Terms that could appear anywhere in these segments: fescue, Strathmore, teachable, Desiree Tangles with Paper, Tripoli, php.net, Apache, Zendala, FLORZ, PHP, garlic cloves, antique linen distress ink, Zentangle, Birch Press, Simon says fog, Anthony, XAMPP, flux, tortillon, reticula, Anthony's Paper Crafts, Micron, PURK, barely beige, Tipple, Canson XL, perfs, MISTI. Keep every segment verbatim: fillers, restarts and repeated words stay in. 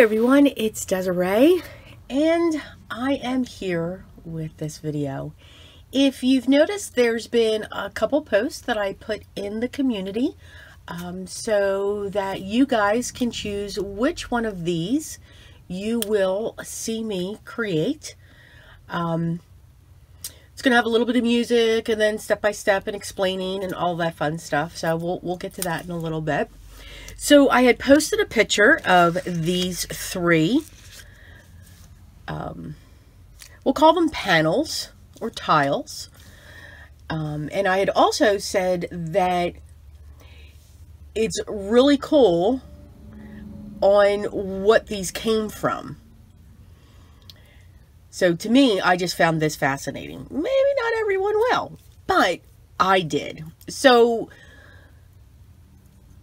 Hi everyone, it's Desiree and I am here with this video. If you've noticed, there's been a couple posts that I put in the community um, so that you guys can choose which one of these you will see me create. Um, it's going to have a little bit of music and then step by step and explaining and all that fun stuff. So we'll, we'll get to that in a little bit. So I had posted a picture of these three, um, we'll call them panels or tiles. Um, and I had also said that it's really cool on what these came from. So to me, I just found this fascinating. Maybe not everyone will, but I did. So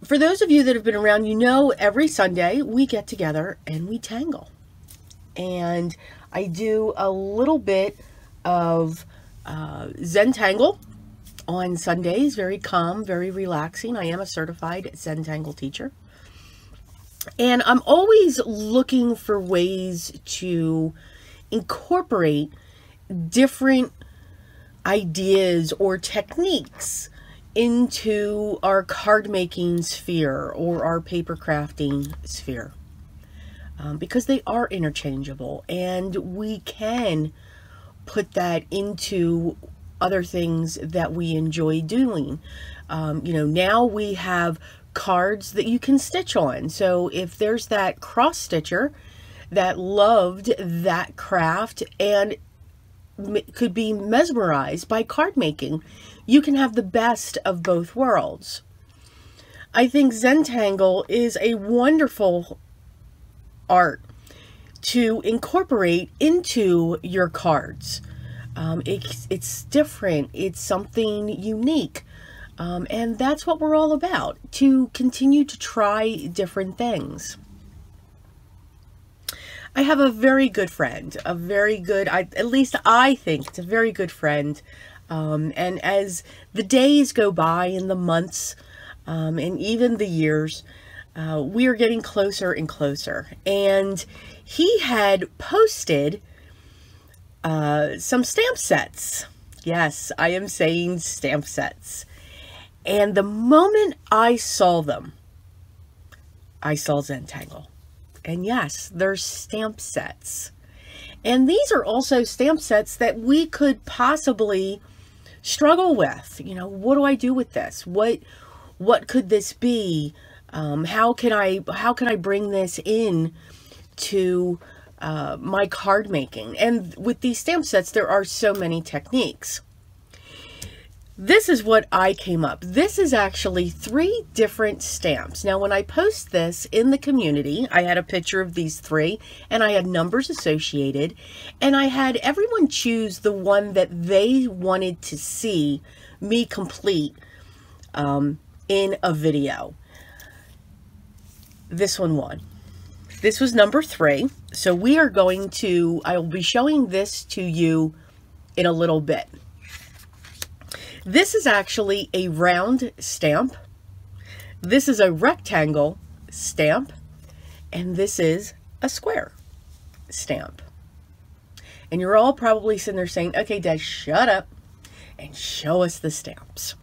for those of you that have been around, you know every Sunday we get together and we tangle. And I do a little bit of uh, Zentangle on Sundays. Very calm, very relaxing. I am a certified Zentangle teacher. And I'm always looking for ways to incorporate different ideas or techniques into our card making sphere or our paper crafting sphere, um, because they are interchangeable and we can put that into other things that we enjoy doing. Um, you know, now we have cards that you can stitch on. So if there's that cross stitcher that loved that craft and could be mesmerized by card making, you can have the best of both worlds. I think Zentangle is a wonderful art to incorporate into your cards. Um, it's, it's different, it's something unique, um, and that's what we're all about, to continue to try different things. I have a very good friend, a very good, I, at least I think it's a very good friend. Um, and as the days go by and the months, um, and even the years, uh, we are getting closer and closer. And he had posted uh, some stamp sets. Yes, I am saying stamp sets. And the moment I saw them, I saw Zentangle. And yes, they're stamp sets. And these are also stamp sets that we could possibly struggle with. You know, what do I do with this? What what could this be? Um, how can I how can I bring this in to uh, my card making? And with these stamp sets, there are so many techniques. This is what I came up. This is actually three different stamps. Now, when I post this in the community, I had a picture of these three and I had numbers associated, and I had everyone choose the one that they wanted to see me complete um, in a video. This one won. This was number three. So we are going to, I will be showing this to you in a little bit. This is actually a round stamp, this is a rectangle stamp, and this is a square stamp. And you're all probably sitting there saying, okay, Des, shut up and show us the stamps.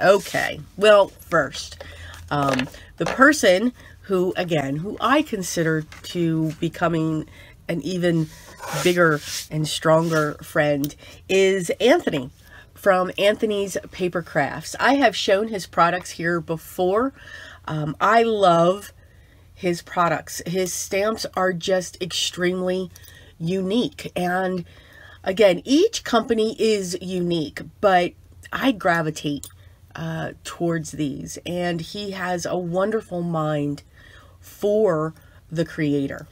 Okay, well, first, um, the person who, again, who I consider to becoming an even bigger and stronger friend is Anthony from Anthony's Paper Crafts. I have shown his products here before. Um, I love his products. His stamps are just extremely unique. And again, each company is unique, but I gravitate uh, towards these. And he has a wonderful mind for the creator.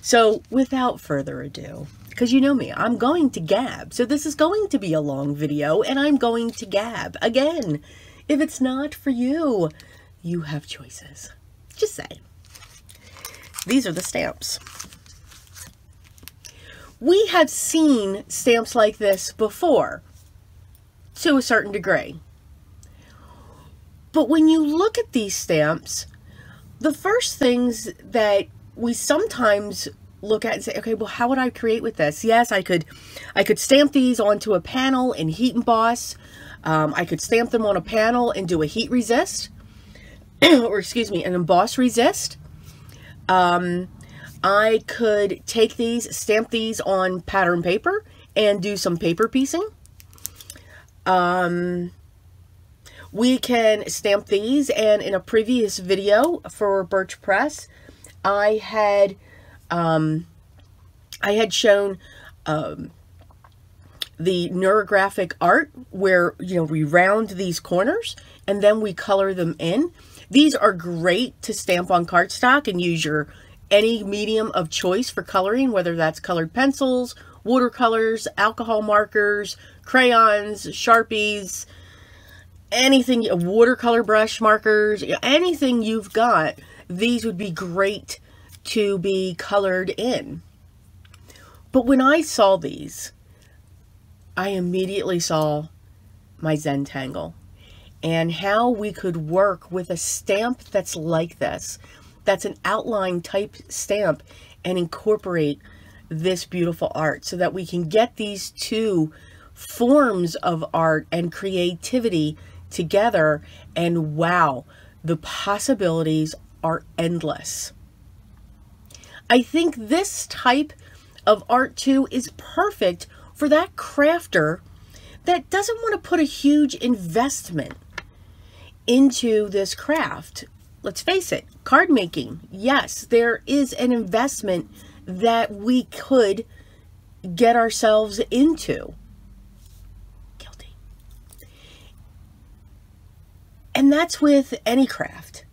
So without further ado, because you know me, I'm going to gab. So this is going to be a long video and I'm going to gab. Again, if it's not for you, you have choices. Just saying. These are the stamps. We have seen stamps like this before, to a certain degree. But when you look at these stamps, the first things that we sometimes look at and say, okay, well, how would I create with this? Yes, I could, I could stamp these onto a panel and heat emboss. Um, I could stamp them on a panel and do a heat resist, or excuse me, an emboss resist. Um, I could take these, stamp these on pattern paper and do some paper piecing. Um, we can stamp these, and in a previous video for Birch Press, I had, um, I had shown, um, the neurographic art where, you know, we round these corners and then we color them in. These are great to stamp on cardstock and use your any medium of choice for coloring, whether that's colored pencils, watercolors, alcohol markers, crayons, Sharpies, anything, watercolor brush markers, anything you've got, these would be great to be colored in. But when I saw these, I immediately saw my Zentangle and how we could work with a stamp that's like this, that's an outline type stamp, and incorporate this beautiful art so that we can get these two forms of art and creativity together. And wow, the possibilities are endless. I think this type of art too is perfect for that crafter that doesn't want to put a huge investment into this craft. Let's face it, card making, yes, there is an investment that we could get ourselves into. Guilty. And that's with any craft.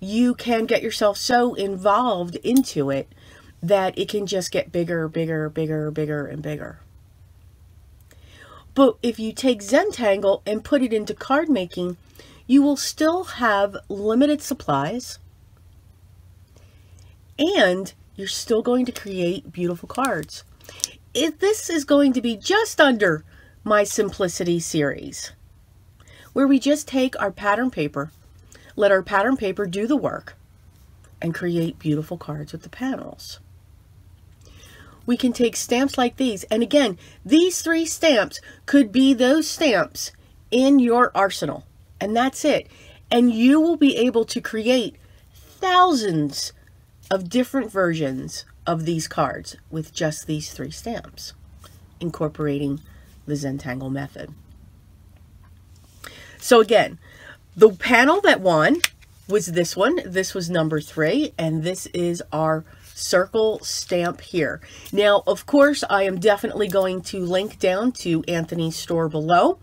You can get yourself so involved into it that it can just get bigger, bigger, bigger, bigger, and bigger. But if you take Zentangle and put it into card making, you will still have limited supplies, and you're still going to create beautiful cards. If this is going to be just under my Simplicity series, where we just take our pattern paper, let our pattern paper do the work, and create beautiful cards with the panels. We can take stamps like these. And again, these three stamps could be those stamps in your arsenal. And that's it. And you will be able to create thousands of different versions of these cards with just these three stamps, incorporating the Zentangle method. So again, the panel that won was this one. This was number three, and this is our circle stamp here. Now, of course, I am definitely going to link down to Anthony's store below.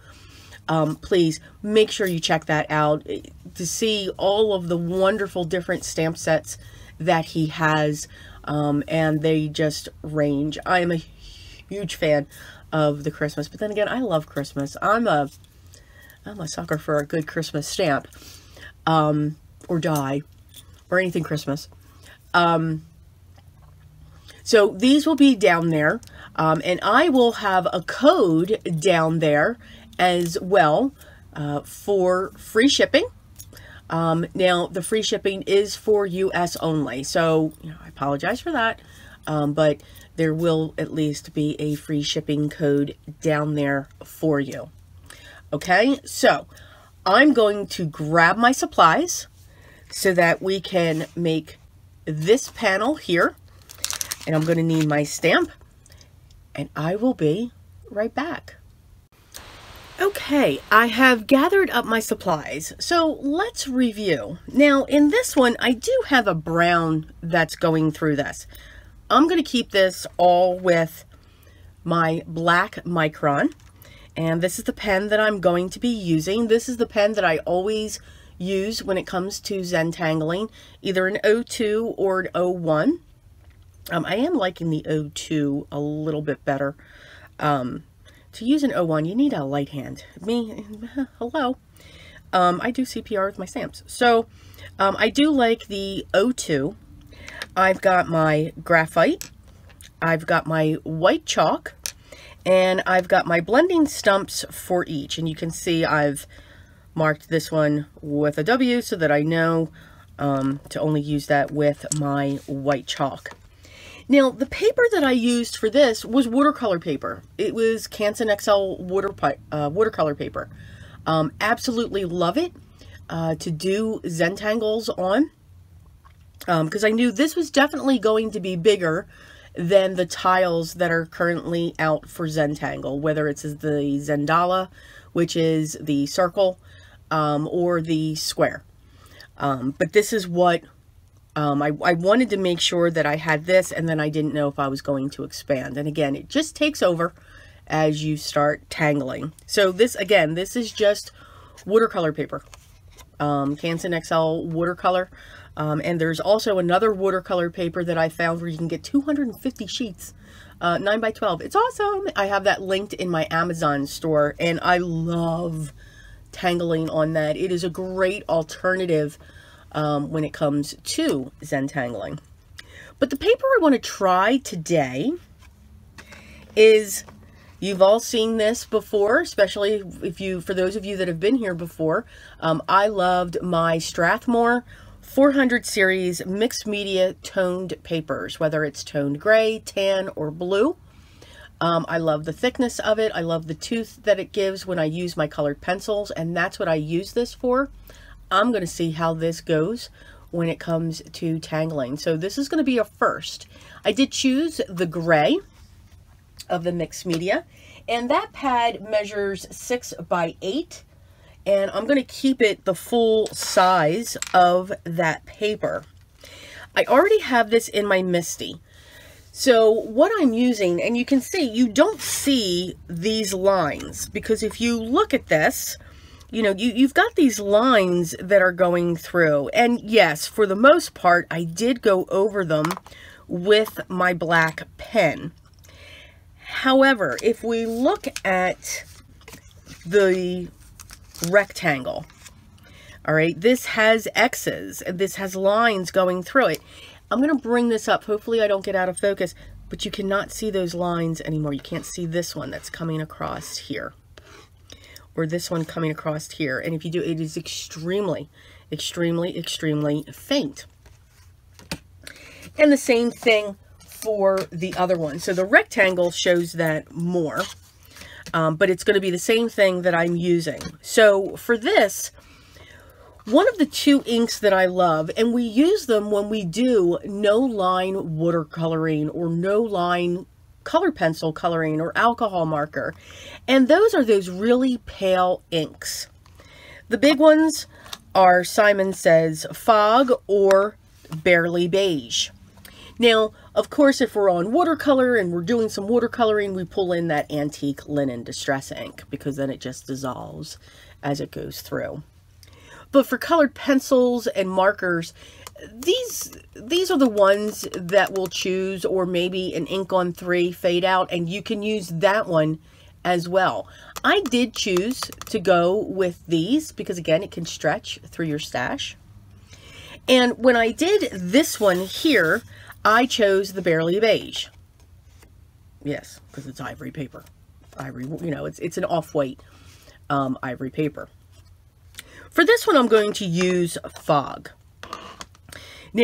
Um, please make sure you check that out to see all of the wonderful different stamp sets that he has, um, and they just range. I am a huge fan of the Christmas, but then again, I love Christmas. I'm a I'm a sucker for a good Christmas stamp, um, or die, or anything Christmas. Um, So these will be down there, um, and I will have a code down there as well uh, for free shipping. Um, now, the free shipping is for U S only, so you know, I apologize for that, um, but there will at least be a free shipping code down there for you. Okay, so I'm going to grab my supplies so that we can make this panel here. And I'm going to need my stamp, and I will be right back. Okay, I have gathered up my supplies, so let's review. Now, in this one, I do have a brown that's going through this. I'm going to keep this all with my black Micron, and this is the pen that I'm going to be using. This is the pen that I always use when it comes to Zentangling, either an oh two or an oh one. Um, I am liking the oh two a little bit better. Um, to use an oh one, you need a light hand. Me, hello. Um, I do C P R with my stamps. So, um, I do like the oh two. I've got my graphite. I've got my white chalk. And I've got my blending stumps for each. And you can see I've marked this one with a W so that I know um, to only use that with my white chalk. Now, the paper that I used for this was watercolor paper. It was Canson X L water uh, watercolor paper. Um, absolutely love it uh, to do Zentangles on, because um, I knew this was definitely going to be bigger than the tiles that are currently out for Zentangle, whether it's the Zendala, which is the circle, um, or the square. Um, but this is what Um, I, I wanted to make sure that I had this, and then I didn't know if I was going to expand. And again, it just takes over as you start tangling. So this, again, this is just watercolor paper. Um, Canson X L watercolor. Um, and there's also another watercolor paper that I found where you can get two hundred fifty sheets, uh, nine by twelve. It's awesome. I have that linked in my Amazon store, and I love tangling on that. It is a great alternative Um, when it comes to Zentangling. But the paper I want to try today is, you've all seen this before, especially if you, for those of you that have been here before, um, I loved my Strathmore four hundred series mixed media toned papers, whether it's toned gray, tan, or blue. Um, I love the thickness of it. I love the tooth that it gives when I use my colored pencils, and that's what I use this for. I'm going to see how this goes when it comes to tangling. So this is going to be a first. I did choose the gray of the mixed media, and that pad measures six by eight, and I'm going to keep it the full size of that paper. I already have this in my MISTI. So what I'm using, and you can see, you don't see these lines, because if you look at this, you know, you, you've got these lines that are going through. And yes, for the most part, I did go over them with my black pen. However, if we look at the rectangle, all right, this has X's, and this has lines going through it. I'm going to bring this up. Hopefully I don't get out of focus, but you cannot see those lines anymore. You can't see this one that's coming across here, or this one coming across here. And if you do, it is extremely, extremely, extremely faint. And the same thing for the other one. So the rectangle shows that more, um, but it's going to be the same thing that I'm using. So for this, one of the two inks that I love, and we use them when we do no line watercoloring or no line color pencil coloring or alcohol marker, and those are those really pale inks. The big ones are Simon Says Fog or Barely Beige. Now, of course, if we're on watercolor and we're doing some watercoloring, we pull in that Antique Linen Distress Ink, because then it just dissolves as it goes through. But for colored pencils and markers, These these are the ones that we'll choose, or maybe an ink on three fade out, and you can use that one as well. I did choose to go with these because, again, it can stretch through your stash. And when I did this one here, I chose the Barely Beige. Yes, because it's ivory paper. Ivory, you know, it's, it's an off-white um, ivory paper. For this one, I'm going to use Fog.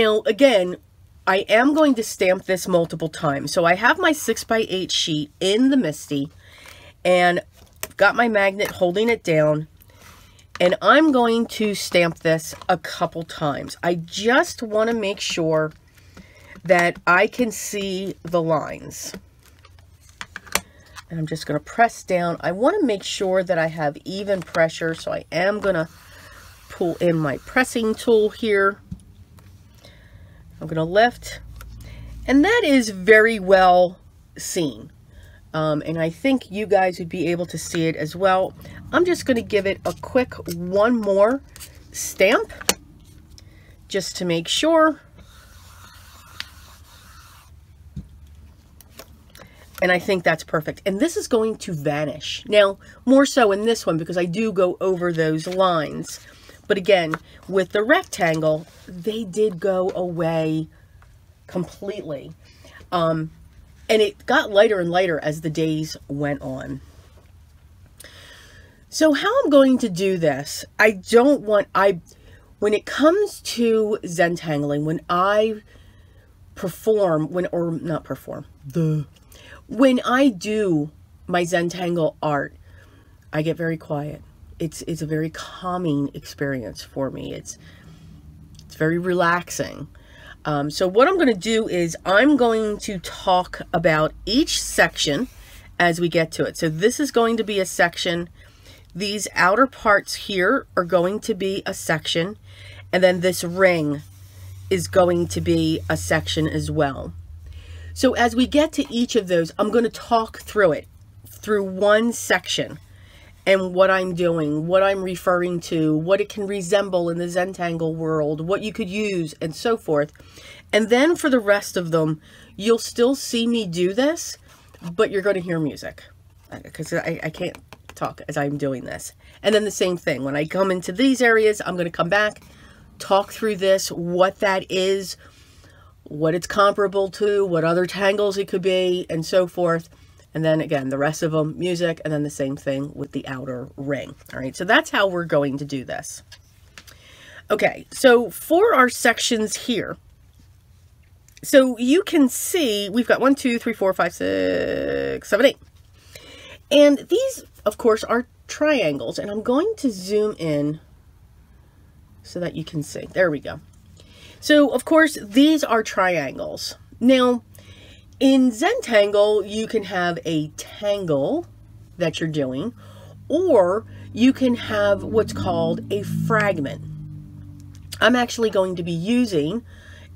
Now, again, I am going to stamp this multiple times. So I have my six by eight sheet in the MISTI, and I've got my magnet holding it down, and I'm going to stamp this a couple times. I just want to make sure that I can see the lines. And I'm just going to press down. I want to make sure that I have even pressure, so I am going to pull in my pressing tool here. I'm going to lift, and that is very well seen, um, and I think you guys would be able to see it as well. I'm just going to give it a quick one more stamp just to make sure, and I think that's perfect. And this is going to vanish now, more so in this one, because I do go over those lines. But again, with the rectangle, they did go away completely. Um, and it got lighter and lighter as the days went on. So how I'm going to do this, I don't want, I, When it comes to Zentangling, when I perform, when or not perform, the when I do my Zentangle art, I get very quiet. It's it's a very calming experience for me. It's it's very relaxing. Um, so what I'm going to do is I'm going to talk about each section as we get to it. So this is going to be a section. These outer parts here are going to be a section, and then this ring is going to be a section as well. So as we get to each of those, I'm going to talk through it, through one section, and what I'm doing, what I'm referring to, what it can resemble in the Zentangle world, what you could use, and so forth. And then for the rest of them, you'll still see me do this, but you're going to hear music, because I, I can't talk as I'm doing this. And then the same thing, when I come into these areas, I'm going to come back, talk through this, what that is, what it's comparable to, what other tangles it could be, and so forth. And then again, the rest of them, music, and then the same thing with the outer ring. All right, so that's how we're going to do this. Okay, so for our sections here, so you can see we've got one, two, three, four, five, six, seven, eight. And these, of course, are triangles, and I'm going to zoom in so that you can see. There we go. So, of course, these are triangles. Now, in Zentangle, you can have a tangle that you're doing, or you can have what's called a fragment. I'm actually going to be using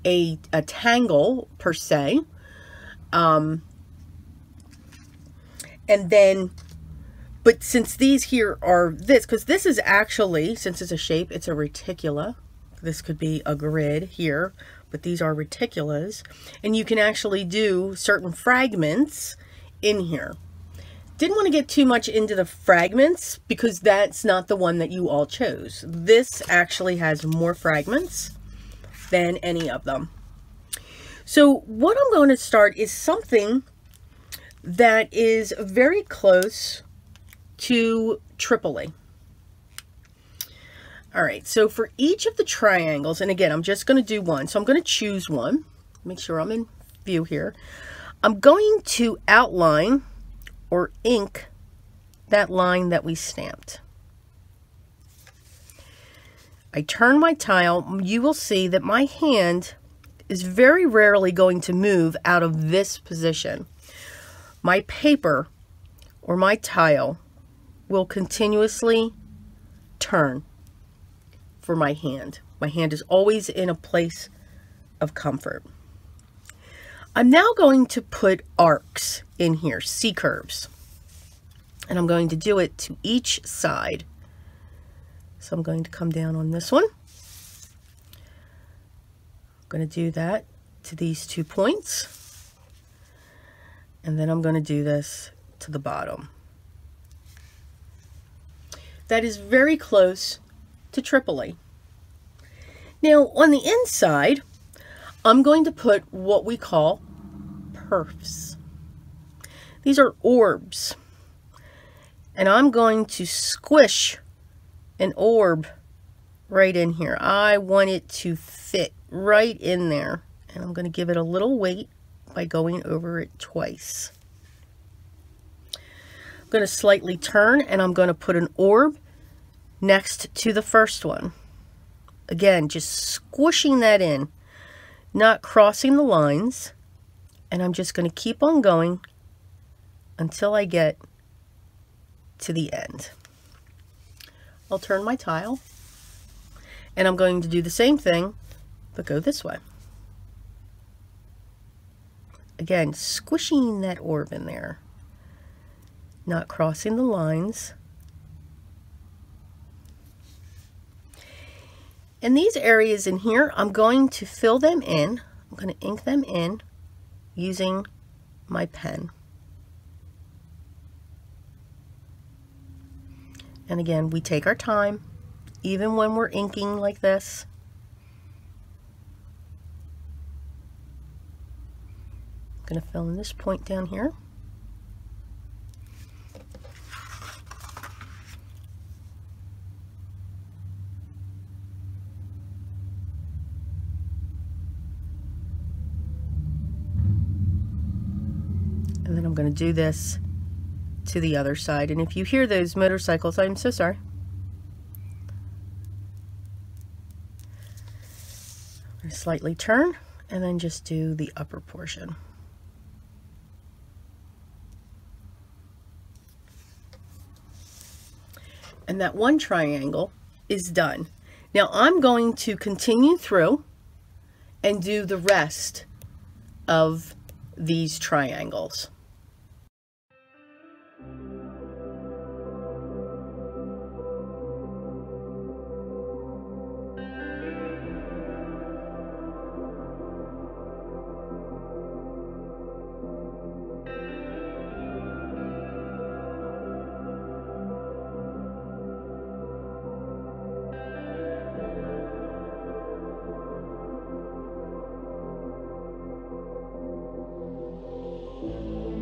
a, a tangle, per se, um, and then... But since these here are this, because this is actually, since it's a shape, it's a reticula. This could be a grid here, but these are reticulas. And you can actually do certain fragments in here. Didn't want to get too much into the fragments because that's not the one that you all chose. This actually has more fragments than any of them. So what I'm going to start is something that is very close to tripoli. All right, so for each of the triangles, and again, I'm just going to do one. So I'm going to choose one. Make sure I'm in view here. I'm going to outline or ink that line that we stamped. I turn my tile. You will see that my hand is very rarely going to move out of this position. My paper or my tile will continuously turn for my hand. My hand is always in a place of comfort. I'm now going to put arcs in here, C-curves. And I'm going to do it to each side. So I'm going to come down on this one. I'm going to do that to these two points. And then I'm going to do this to the bottom. That is very close to tripoli. Now, on the inside, I'm going to put what we call perfs. These are orbs. And I'm going to squish an orb right in here. I want it to fit right in there. And I'm going to give it a little weight by going over it twice. Going to slightly turn, and I'm going to put an orb next to the first one. Again, just squishing that in, not crossing the lines, and I'm just going to keep on going until I get to the end. I'll turn my tile, and I'm going to do the same thing, but go this way. Again, squishing that orb in there. Not crossing the lines. And these areas in here, I'm going to fill them in. I'm going to ink them in using my pen. And again, we take our time, even when we're inking like this. I'm going to fill in this point down here. going to do this to the other side. And if you hear those motorcycles, I'm so sorry. I'm going to slightly turn and then just do the upper portion. And that one triangle is done. Now I'm going to continue through and do the rest of these triangles. Thank you.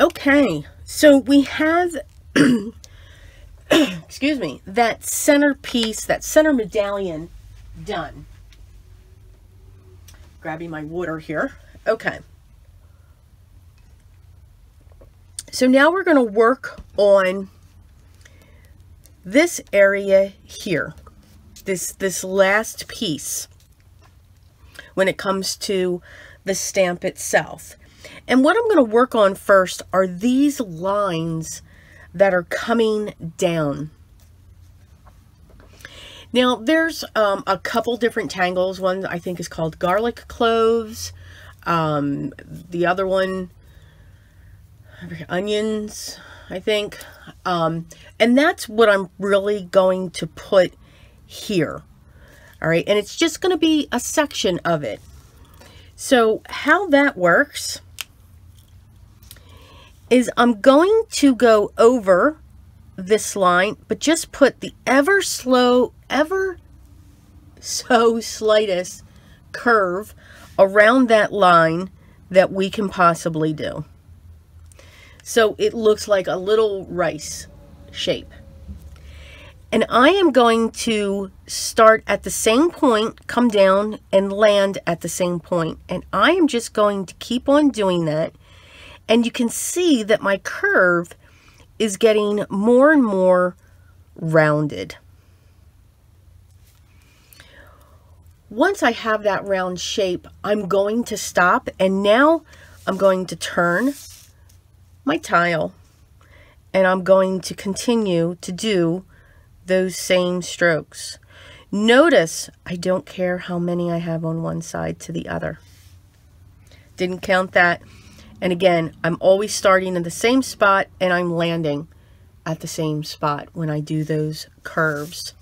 Okay, so we have, excuse me, that center piece, that center medallion done. Grabbing my water here. Okay. So now we're going to work on this area here, this, this last piece when it comes to the stamp itself. And what I'm going to work on first are these lines that are coming down. Now, there's um, a couple different tangles. One, I think, is called garlic cloves. Um, the other one, onions, I think. Um, and that's what I'm really going to put here. All right. And it's just going to be a section of it. So how that works is I'm going to go over this line, but just put the ever slow, ever so slightest curve around that line that we can possibly do. So it looks like a little rice shape. And I am going to start at the same point, come down, and land at the same point. And I am just going to keep on doing that. And you can see that my curve is getting more and more rounded. Once I have that round shape, I'm going to stop. And now I'm going to turn my tile. And I'm going to continue to do those same strokes. Notice I don't care how many I have on one side to the other. Didn't count that. And again, I'm always starting in the same spot and I'm landing at the same spot when I do those curves.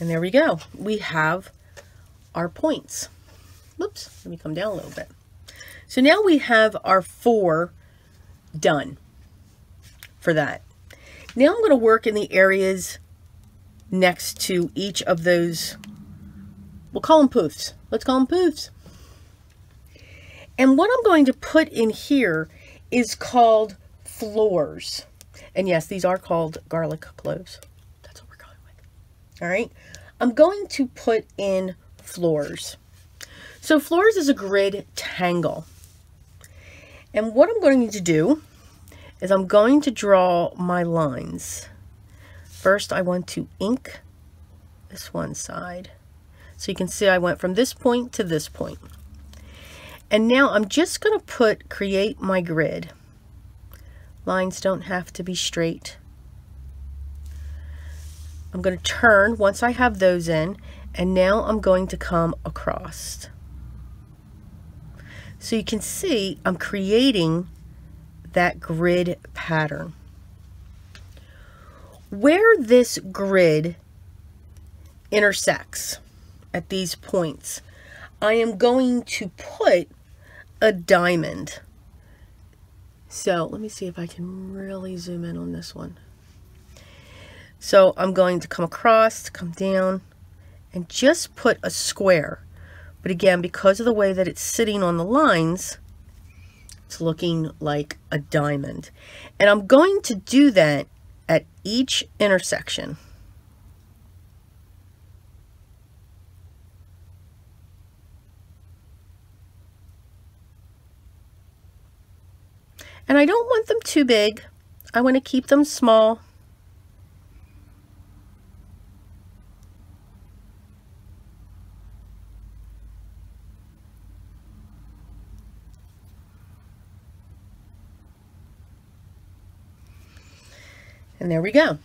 And there we go. We have our points. Whoops, let me come down a little bit. So now we have our four done for that. Now I'm going to work in the areas next to each of those, we'll call them poofs. Let's call them poofs. And what I'm going to put in here is called FLORZ. And yes, these are called garlic cloves. That's what we're going with. All right. I'm going to put in FLORZ. So FLORZ is a grid tangle. And what I'm going to do is I'm going to draw my lines. First, I want to ink this one side. So you can see I went from this point to this point. And now I'm just going to put, create my grid. Lines don't have to be straight. I'm going to turn once I have those in, and now I'm going to come across. So you can see I'm creating that grid pattern. Where this grid intersects at these points, I am going to put a diamond. So let me see if I can really zoom in on this one. So I'm going to come across, come down, and just put a square. But again, because of the way that it's sitting on the lines, it's looking like a diamond. And I'm going to do that at each intersection. And I don't want them too big. I want to keep them small. And there we go.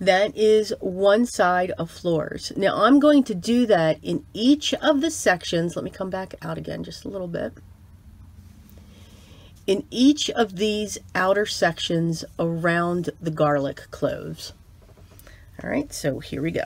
That is one side of FLORZ. Now I'm going to do that in each of the sections. Let me come back out again just a little bit. In each of these outer sections around the garlic cloves. All right, so here we go.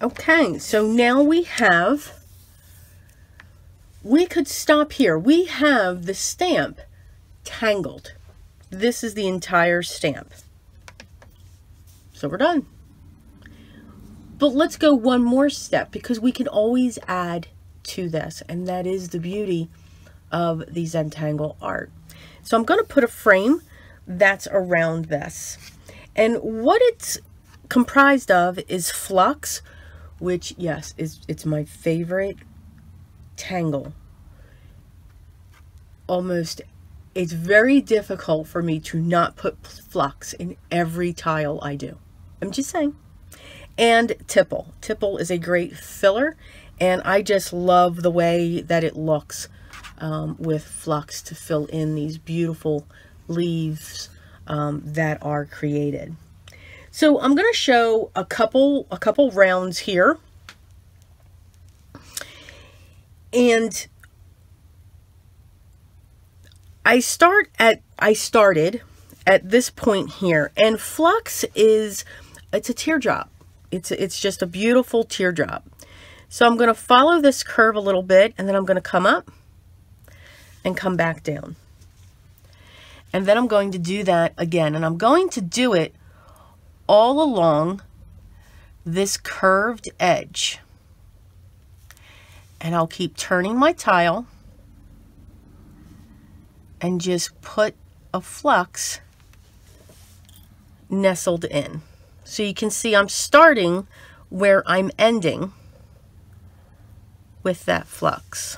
Okay, so now we have, we could stop here. We have the stamp tangled. This is the entire stamp. So we're done. But let's go one more step, because we can always add to this, and that is the beauty of the Zentangle art. So I'm going to put a frame that's around this. And what it's comprised of is flux, which, yes, is it's my favorite tangle. Almost, it's very difficult for me to not put flux in every tile I do. I'm just saying. And Tipple. Tipple is a great filler, and I just love the way that it looks um, with flux to fill in these beautiful leaves um, that are created. So I'm going to show a couple a couple rounds here, and I start at I started at this point here, and flux is it's a teardrop. It's it's just a beautiful teardrop. So I'm going to follow this curve a little bit, and then I'm going to come up and come back down. And then I'm going to do that again, and I'm going to do it all along this curved edge. And I'll keep turning my tile and just put a flux nestled in. So you can see I'm starting where I'm ending with that flux.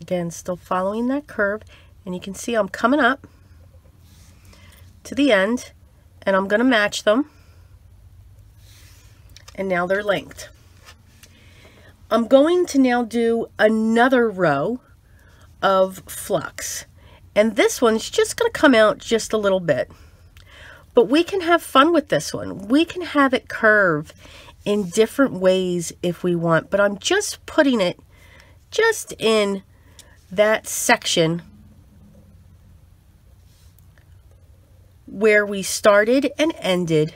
Again, still following that curve, and you can see I'm coming up to the end, and I'm going to match them, and now they're linked. I'm going to now do another row of flux, and this one's just going to come out just a little bit, but we can have fun with this one. We can have it curve in different ways if we want, but I'm just putting it just in that section where we started and ended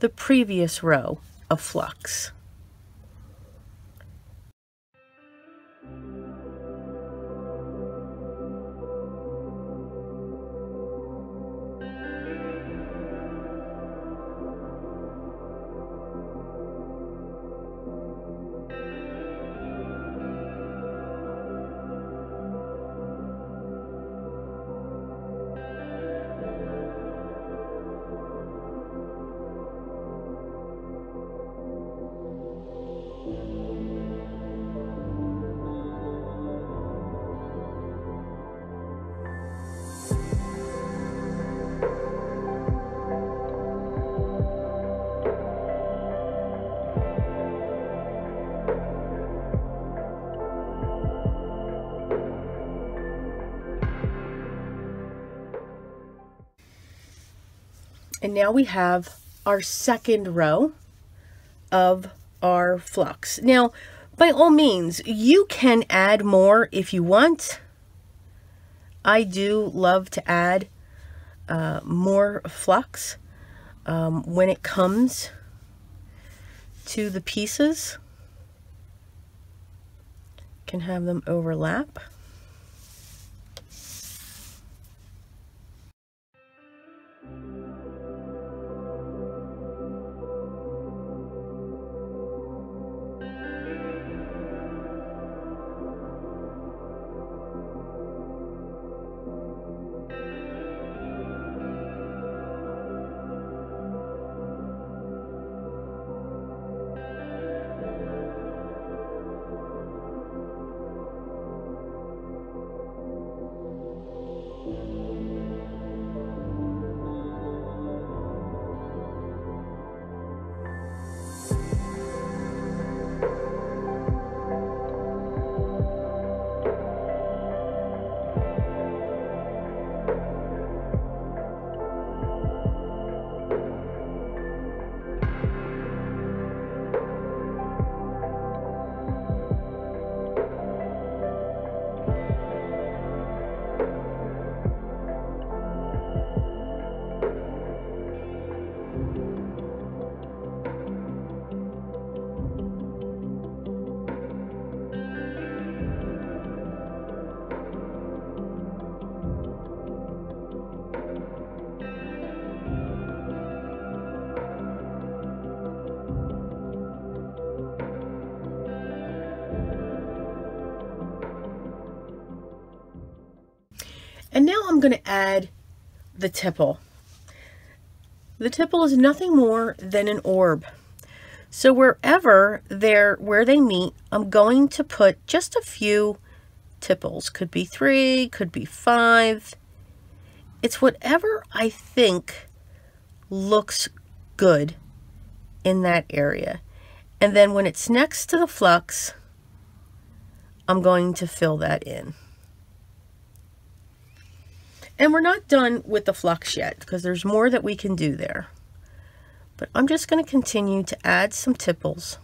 the previous row of flux. And now we have our second row of our flux. Now, by all means, you can add more if you want. I do love to add uh, more flux um, when it comes to the pieces. Can have them overlap. And now I'm going to add the tipple. The tipple is nothing more than an orb. So wherever they're, where they meet, I'm going to put just a few tipples. Could be three, could be five. It's whatever I think looks good in that area. And then when it's next to the flux, I'm going to fill that in. And we're not done with the flux yet because there's more that we can do there. But I'm just going to continue to add some tipples.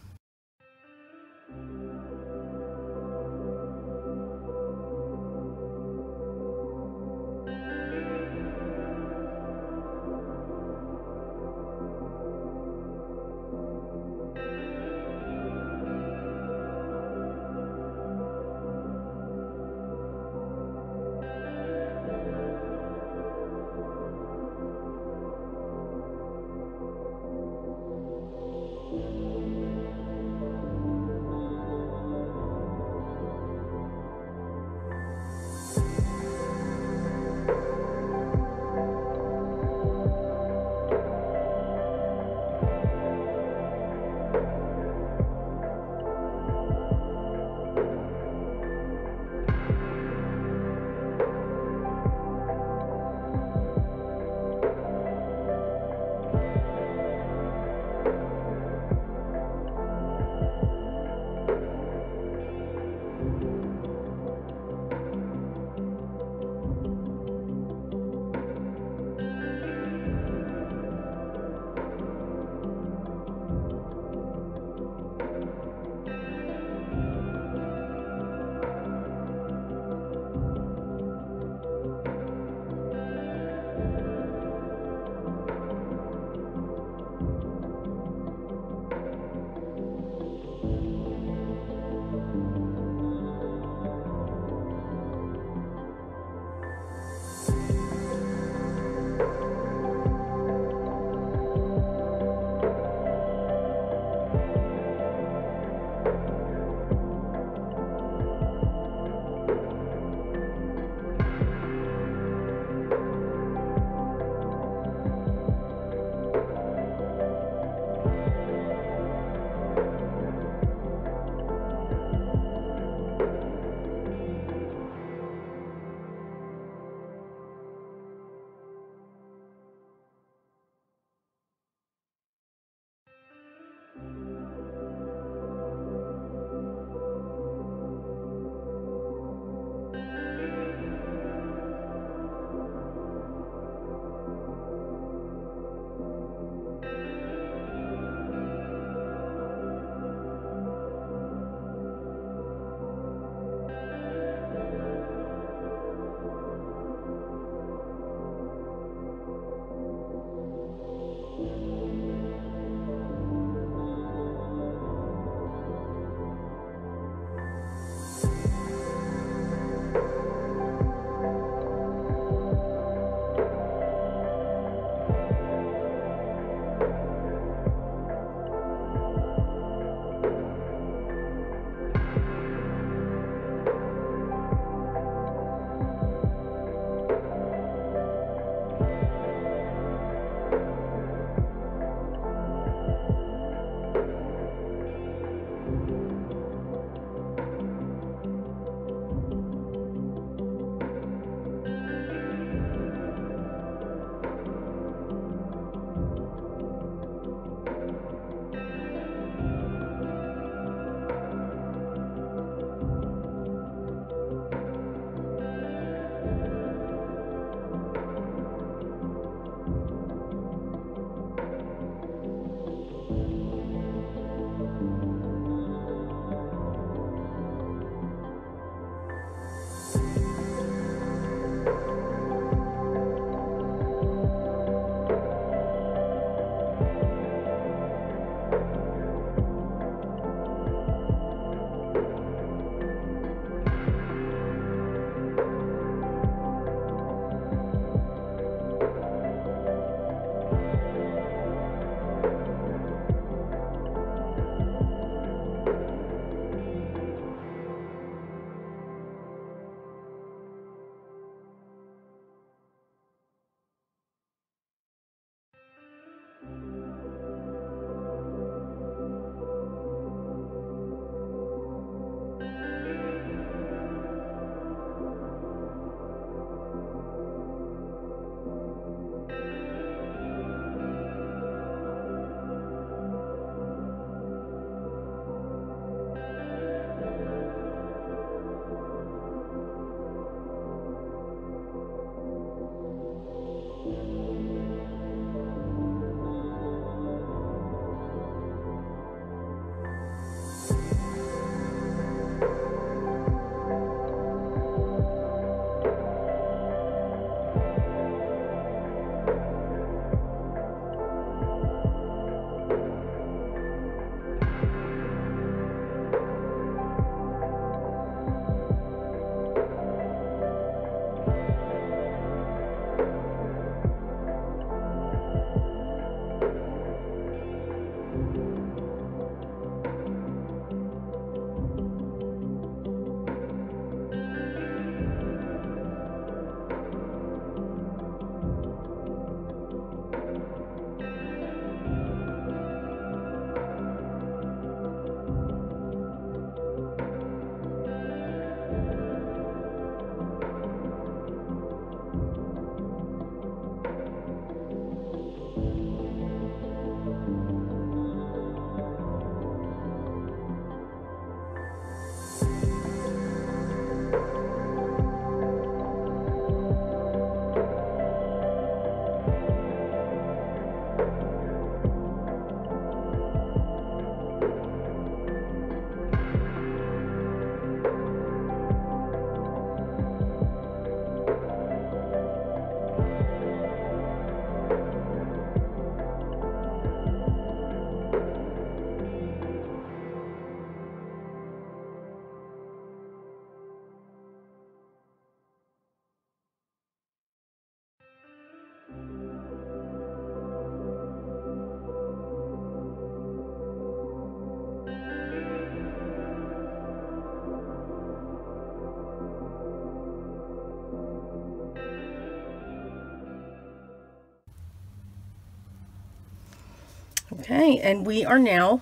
Okay, and we are now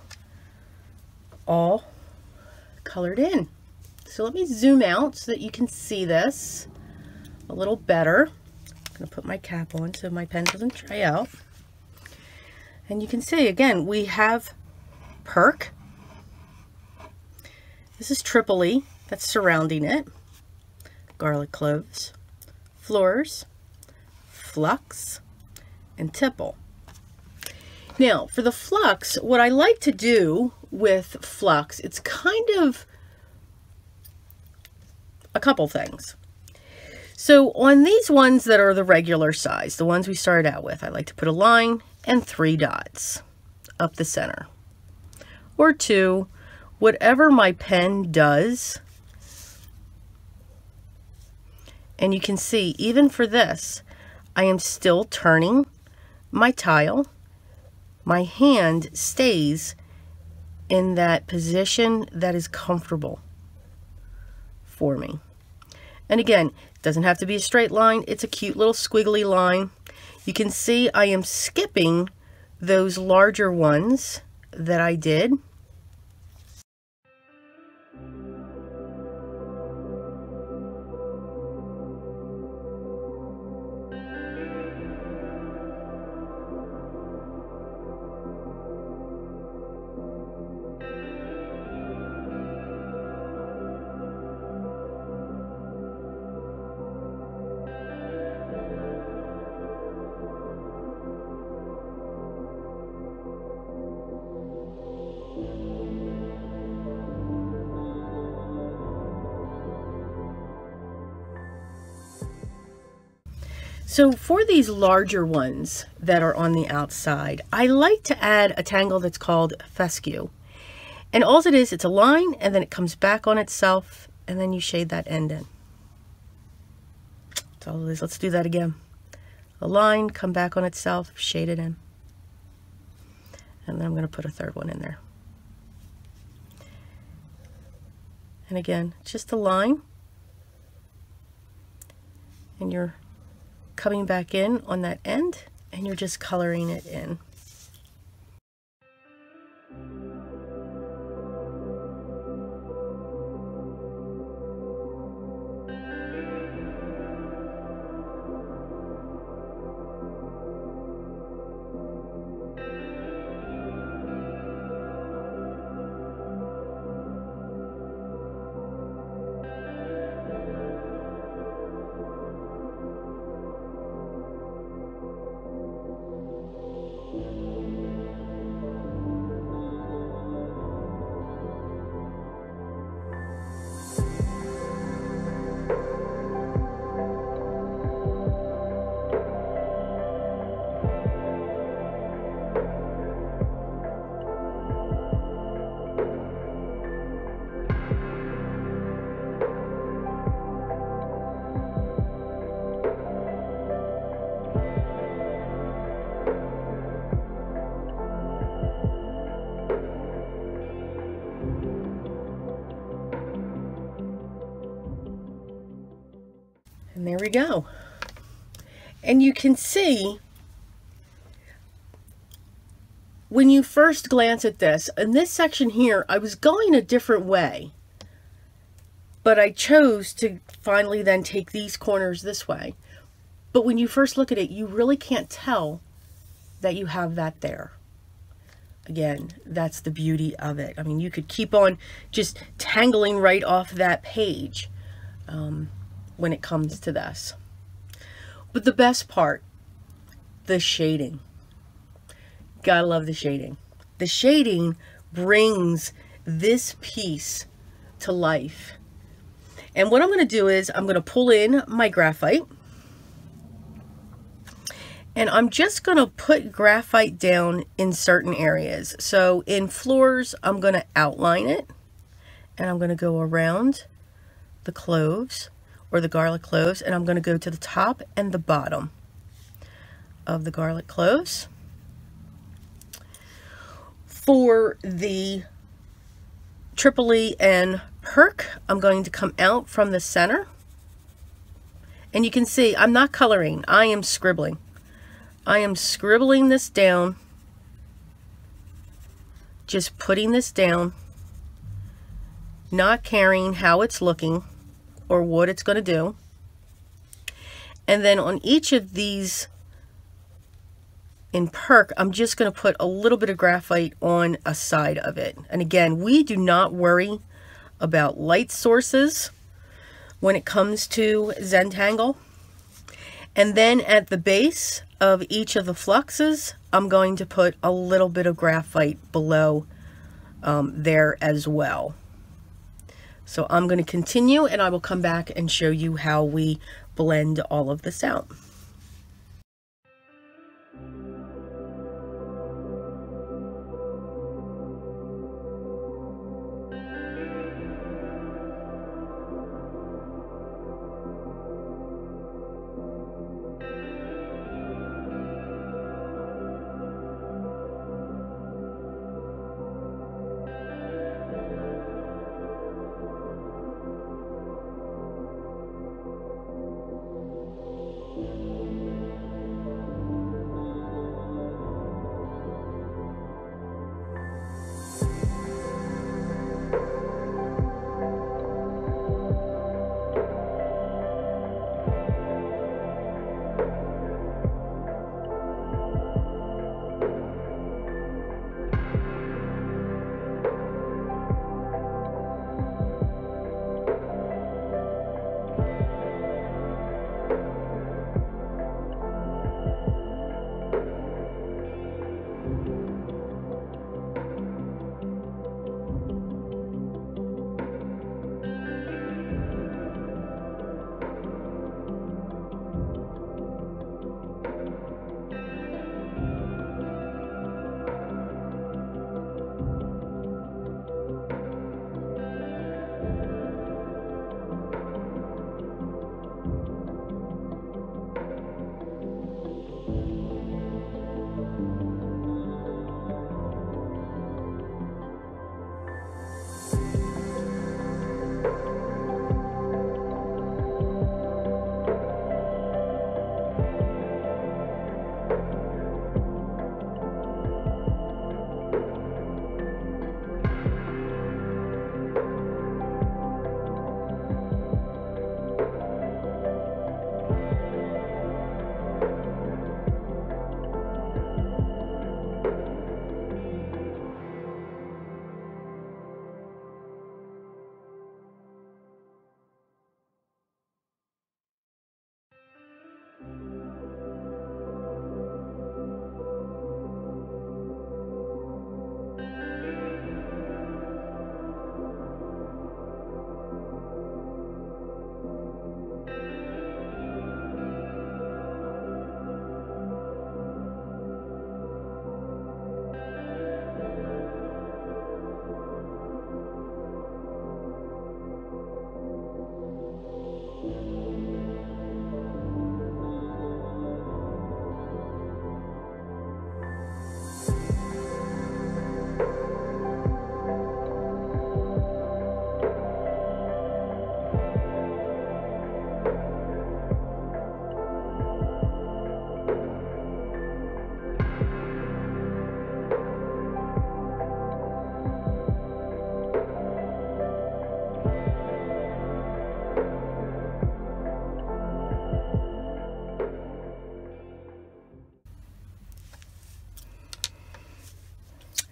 all colored in. So let me zoom out so that you can see this a little better. I'm going to put my cap on so my pen doesn't dry out. And you can see, again, we have PURK. This is Tripoli that's surrounding it. Garlic Cloves, FLORZ, Flux, and Tipple. Now, for the flux, what I like to do with flux, it's kind of a couple things. So on these ones that are the regular size, the ones we started out with, I like to put a line and three dots up the center, or two, whatever my pen does. And you can see, even for this, I am still turning my tile. My hand stays in that position that is comfortable for me. And again, it doesn't have to be a straight line. It's a cute little squiggly line. You can see I am skipping those larger ones that I did. So for these larger ones that are on the outside, I like to add a tangle that's called fescue. And all it is, it's a line, and then it comes back on itself, and then you shade that end in. That's all it is. Let's do that again. A line, come back on itself, shade it in. And then I'm going to put a third one in there. And again, just a line. And you're coming back in on that end, and you're just coloring it in. There we go. And you can see, when you first glance at this, in this section here, I was going a different way, but I chose to finally then take these corners this way. But when you first look at it, you really can't tell that you have that there. Again, that's the beauty of it. I mean, you could keep on just tangling right off that page. Um, when it comes to this. But the best part, the shading. Gotta love the shading. The shading brings this piece to life. And what I'm gonna do is I'm gonna pull in my graphite, and I'm just gonna put graphite down in certain areas. So in FLORZ, I'm gonna outline it, and I'm gonna go around the cloves, or the garlic cloves, and I'm going to go to the top and the bottom of the garlic cloves. For the Tripoli and PURK, I'm going to come out from the center, and you can see I'm not coloring, I am scribbling. I am scribbling this down just putting this down, not caring how it's looking or what it's going to do. And then on each of these in PURK, I'm just going to put a little bit of graphite on a side of it. And again, we do not worry about light sources when it comes to Zentangle. And then at the base of each of the fluxes, I'm going to put a little bit of graphite below um, there as well. So I'm going to continue and I will come back and show you how we blend all of this out.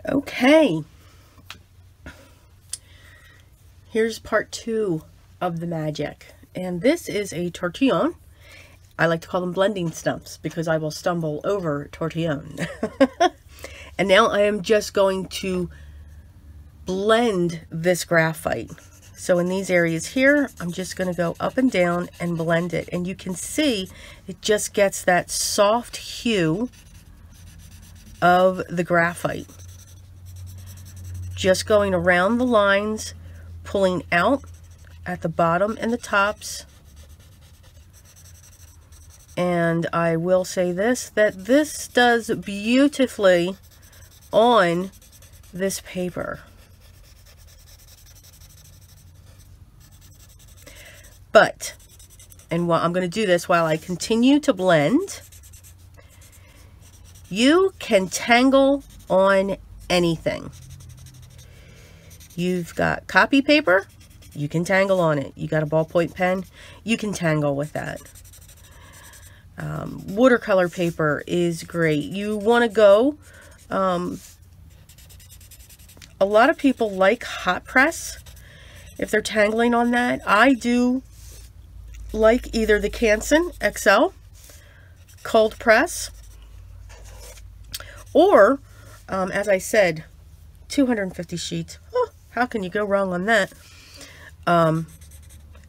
Okay, here's part two of the magic, and this is a tortillon. I like to call them blending stumps because I will stumble over tortillon. And now I am just going to blend this graphite. So in these areas here, I'm just going to go up and down and blend it, and you can see it just gets that soft hue of the graphite. Just going around the lines, pulling out at the bottom and the tops. And I will say this, that this does beautifully on this paper. But, and while I'm going to do this while I continue to blend, you can tangle on anything. You've got copy paper, you can tangle on it. You got a ballpoint pen, you can tangle with that. Um, watercolor paper is great. You want to go, um, a lot of people like hot press if they're tangling on that. I do like either the Canson X L cold press or, um, as I said, two hundred fifty sheets. Huh, how can you go wrong on that? Um,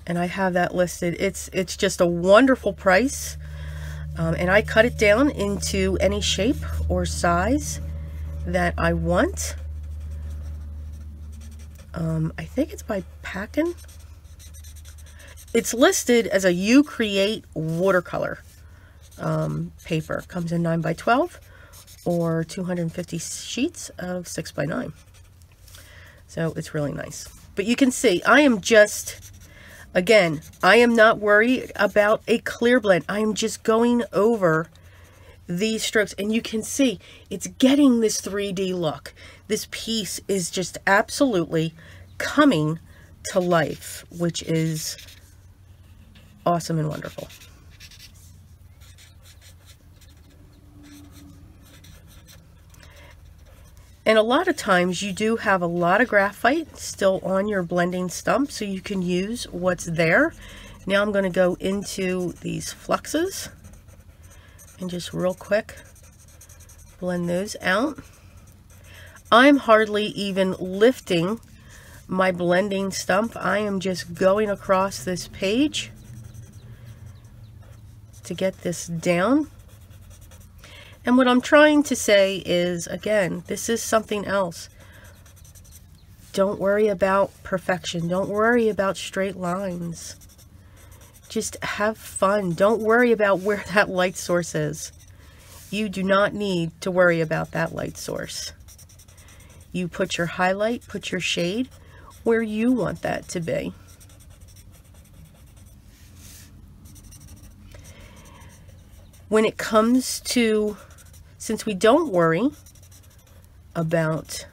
and I have that listed. It's, it's just a wonderful price. Um, and I cut it down into any shape or size that I want. Um, I think it's by Packin. It's listed as a You Create watercolor um, paper. Comes in nine by twelve or two hundred fifty sheets of six by nine. So it's really nice. But you can see, I am just... Again, I am not worried about a clear blend. I am just going over these strokes. And you can see it's getting this three D look. This piece is just absolutely coming to life, which is awesome and wonderful. And a lot of times you do have a lot of graphite still on your blending stump, so you can use what's there. Now I'm going to go into these fluxes and just real quick blend those out. I'm hardly even lifting my blending stump. I am just going across this page to get this down. And what I'm trying to say is, again, this is something else. Don't worry about perfection. Don't worry about straight lines. Just have fun. Don't worry about where that light source is. You do not need to worry about that light source. You put your highlight, put your shade where you want that to be. When it comes to... Since we don't worry about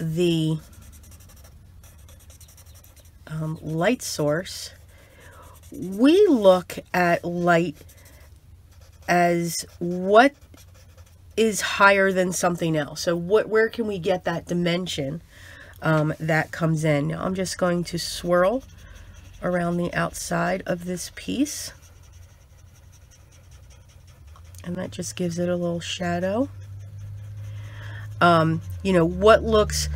the um, light source, we look at light as what is higher than something else. So what, where can we get that dimension um, that comes in? Now I'm just going to swirl around the outside of this piece. And that just gives it a little shadow. Um, you know, what looks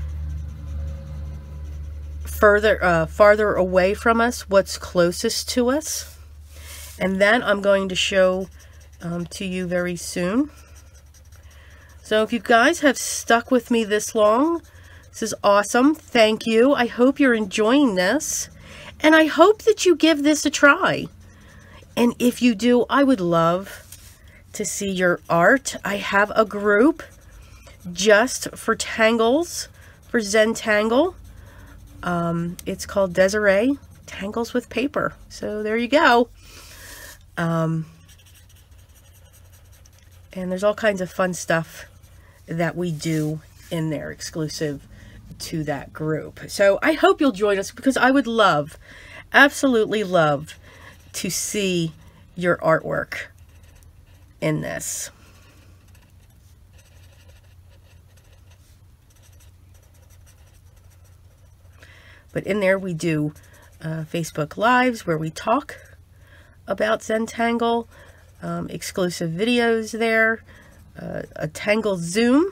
further, uh, farther away from us, what's closest to us. And that I'm going to show um, to you very soon. So if you guys have stuck with me this long, this is awesome. Thank you. I hope you're enjoying this. And I hope that you give this a try. And if you do, I would love to see your art. I have a group just for tangles, for Zentangle. Um, it's called Desiree Tangles with Paper. So there you go. Um, and there's all kinds of fun stuff that we do in there exclusive to that group. So I hope you'll join us because I would love, absolutely love to see your artwork in this. But in there we do uh, Facebook Lives where we talk about Zentangle, um, exclusive videos there, uh, a Tangle Zoom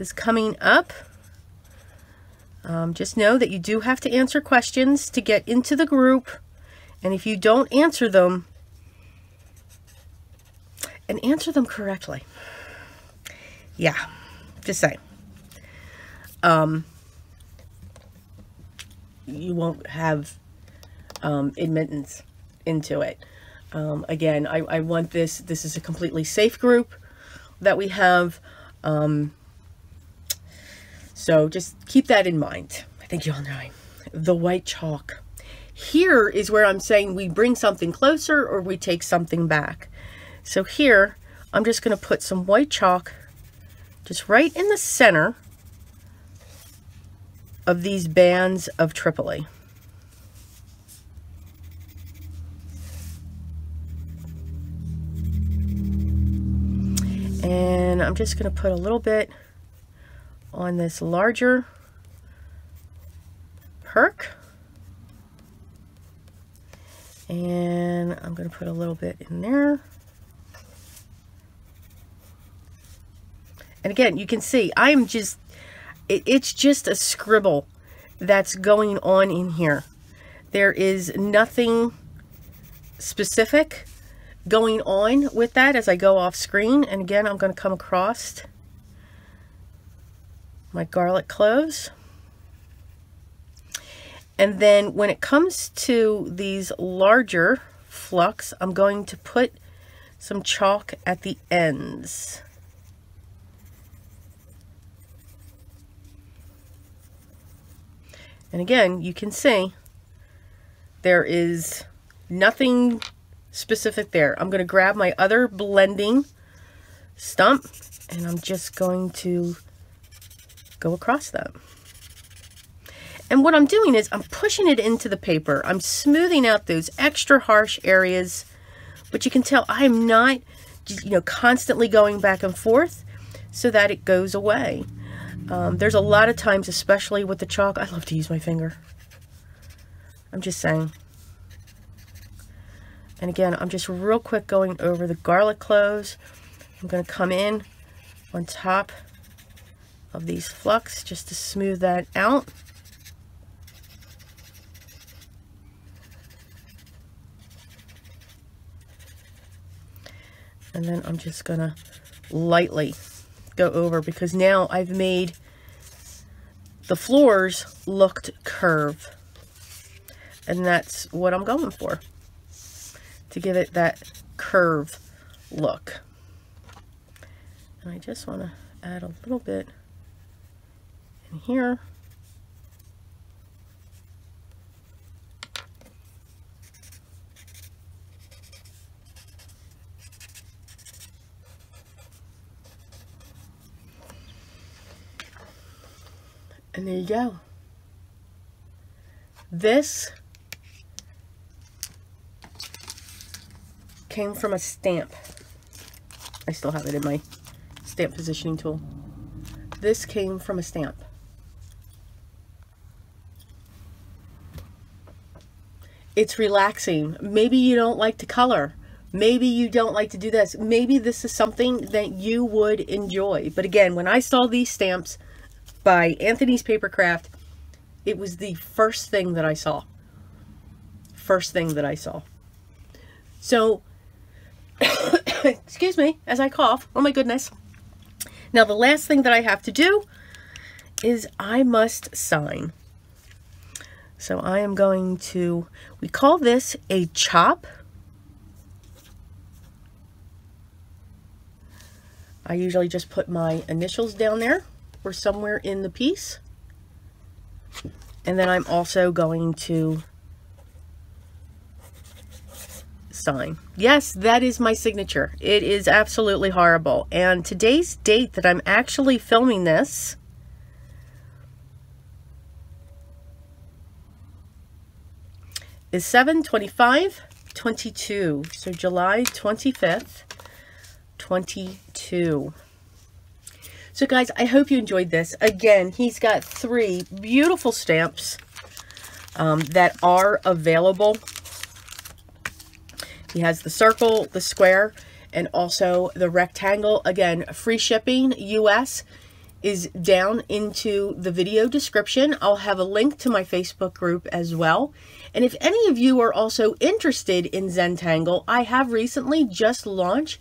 is coming up. Um, just know that you do have to answer questions to get into the group, and if you don't answer them, and answer them correctly. Yeah, just saying. Um, you won't have um, admittance into it. Um, again, I, I want this, this is a completely safe group that we have. Um, so just keep that in mind. I think you all know it. The white chalk. Here is where I'm saying we bring something closer or we take something back. So here, I'm just going to put some white chalk just right in the center of these bands of Tripoli. And I'm just going to put a little bit on this larger PURK. And I'm going to put a little bit in there. And again, you can see I'm just, it, it's just a scribble that's going on in here. There is nothing specific going on with that as I go off screen. And again, I'm going to come across my garlic cloves. And then when it comes to these larger flux, I'm going to put some chalk at the ends. And again, you can see there is nothing specific there. I'm going to grab my other blending stump and I'm just going to go across that. And what I'm doing is I'm pushing it into the paper. I'm smoothing out those extra harsh areas, but you can tell I'm not, you know, constantly going back and forth so that it goes away. Um, there's a lot of times, especially with the chalk, I love to use my finger. I'm just saying. And again, I'm just real quick going over the garlic cloves. I'm going to come in on top of these flux just to smooth that out. And then I'm just going to lightly go over, because now I've made the floors looked curved. And that's what I'm going for, to give it that curve look. And I just want to add a little bit in here. And there you go. This came from a stamp. I still have it in my stamp positioning tool. This came from a stamp. It's relaxing. Maybe you don't like to color. Maybe you don't like to do this. Maybe this is something that you would enjoy. But again, when I saw these stamps by Anthony's Paper Craft, it was the first thing that I saw. First thing that I saw. So, excuse me as I cough. Oh my goodness. Now the last thing that I have to do is I must sign. So I am going to, we call this a chop. I usually just put my initials down there, or somewhere in the piece. And then I'm also going to sign. Yes, that is my signature. It is absolutely horrible. And today's date that I'm actually filming this is seven twenty-five twenty-two. So July twenty-fifth, twenty-two. So guys, I hope you enjoyed this. Again, he's got three beautiful stamps um, that are available. He has the circle, the square, and also the rectangle. Again, free shipping U S is down into the video description. I'll have a link to my Facebook group as well. And if any of you are also interested in Zentangle, I have recently just launched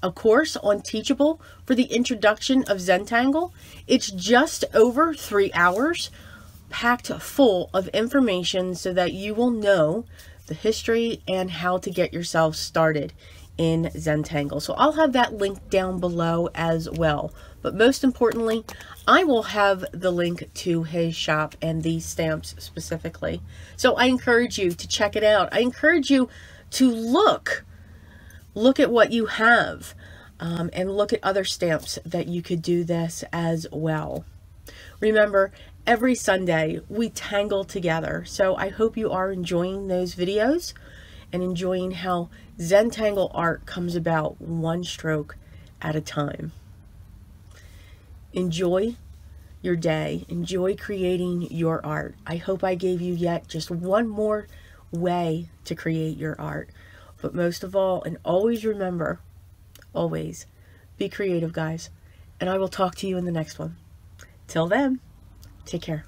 a course on Teachable for the introduction of Zentangle. It's just over three hours, packed full of information so that you will know the history and how to get yourself started in Zentangle. So I'll have that link down below as well. But most importantly, I will have the link to his shop and these stamps specifically. So I encourage you to check it out. I encourage you to look Look at what you have um, and look at other stamps that you could do this as well. Remember, every Sunday we tangle together. So I hope you are enjoying those videos and enjoying how Zentangle art comes about one stroke at a time. Enjoy your day. Enjoy creating your art. I hope I gave you yet just one more way to create your art. But most of all, and always remember, always be creative, guys. And I will talk to you in the next one. Till then, take care.